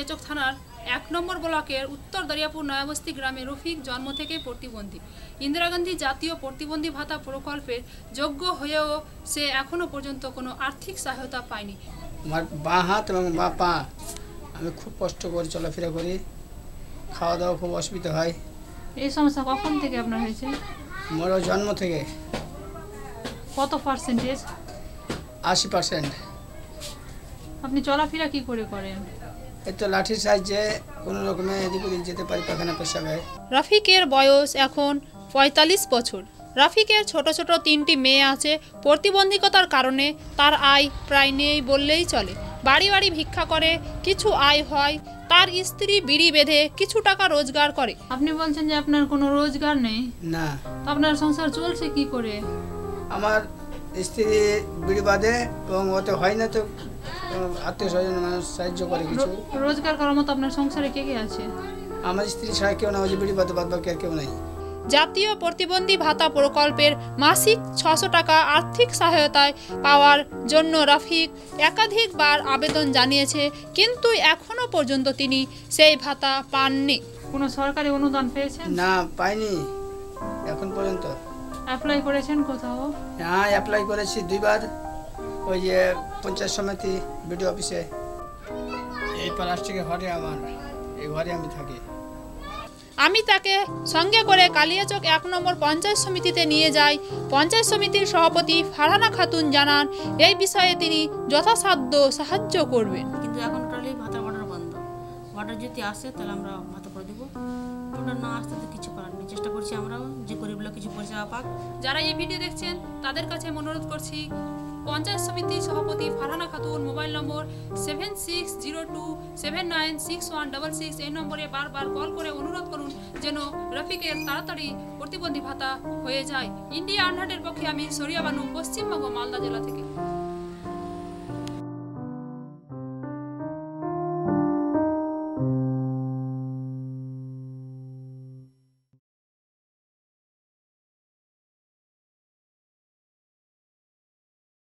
কালিয়াচক থানার ১ নম্বর ব্লকের উত্তর দরিয়াপুর নয়াবস্তি গ্রামে রফিক জন্ম থেকে প্রতিবন্ধী। ইন্দিরা গান্ধী জাতীয় প্রতিবন্ধী ভাতা প্রকল্পের যোগ্য হয়েও সে এখনো পর্যন্ত কোনো আর্থিক সহায়তা পায়নি। আমার বাঁ হাত এবং বাঁ পা আমি খুব কষ্ট করে চলাফেরা করি, খাওয়া দাওয়া খুব অসুবিধা হয়। এই সমস্যা কখন থেকে আপনার হয়েছে? আমার জন্ম থেকে। কত পার্সেন্টেজ? 80%। আপনি চলাফেরা কি করে করেন? এত লাঠি সাহায্যে কোনো রকমে এদিক ওদিক যেতে পারি, পায়খানা পেশাবায়। রফিকের বয়স এখন ৪৫ বছর। রফিকের ছোট ছোট ৩টি মেয়ে আছে। প্রতিবন্ধকতার কারণে তার আয় প্রায় নেই বললেই চলে। বাড়ি বাড়ি ভিক্ষা করে কিছু আয় হয়। তার স্ত্রী বিড়ি বেঁধে কিছু টাকা রোজগার করে। আপনি বলছেন যে আপনার কোনো রোজগার নেই? না। আপনার সংসার চলছে কি করে? আমার স্ত্রী বিড়ি বাঁধে এবং ওতে হয় না, তো আত্মীয় স্বজন মানুষ সাহায্য করে কিছু। রোজগার করার মতো আপনার সংসারে কে কে আছে? আমার স্ত্রী ছাড়া কেউ না, ওই যে বিড়ি বাঁধে, বাদ বাকি আর কেউ নাই। জাতীয় প্রতিবন্ধী ভাতা প্রকল্পের মাসিক ৬০০ টাকা আর্থিক সহায়তায় পাওয়ার জন্য রফিক একাধিকবার আবেদন জানিয়েছে, কিন্তু এখনো পর্যন্ত তিনি সেই ভাতা পাননি। কোনো সরকারি অনুদান পেয়েছেন? না, পাইনি এখন পর্যন্ত। অ্যাপ্লাই করেছেন কোথাও? হ্যাঁ, অ্যাপ্লাই করেছি 2বার, ওই যে পঞ্চায়েত সমিতি বিডিও অফিসে। এই প্লাস্টিকের ঘরে আমার, এই ঘরে আমি থাকি। আমি তাকে সঙ্গে করে কালিয়াচক ১ নম্বর পঞ্চায়েত সমিতিতে নিয়ে যাই। পঞ্চায়েত সমিতির সভাপতি ফারহানা খাতুন জানান এই বিষয়ে তিনি যথাসাধ্য সাহায্য করবেন। কিন্তু এখনকার এই ভাতা অর্ডার বন্ধ, অর্ডার যদি আসে তাহলে আমরা ভাতা করে দেবো, অর্ডার না আসতে তো কিছু করার নেই। চেষ্টা করছি আমরাও যে গরিব লোক কিছু পয়সা পাক। যারা এই ভিডিও দেখছেন তাদের কাছে অনুরোধ করছি, পঞ্চায়েত সমিতির সভাপতি ফারহানা খাতুন মোবাইল নম্বর 7602796166 এই নম্বরে বারবার কল করে অনুরোধ করুন যেন রফিকের তাড়াতাড়ি প্রতিবন্ধী ভাতা হয়ে যায়। ইন্ডিয়া 100-এর পক্ষে আমি সরিয়া বানু, পশ্চিমবঙ্গ, মালদা জেলা থেকে।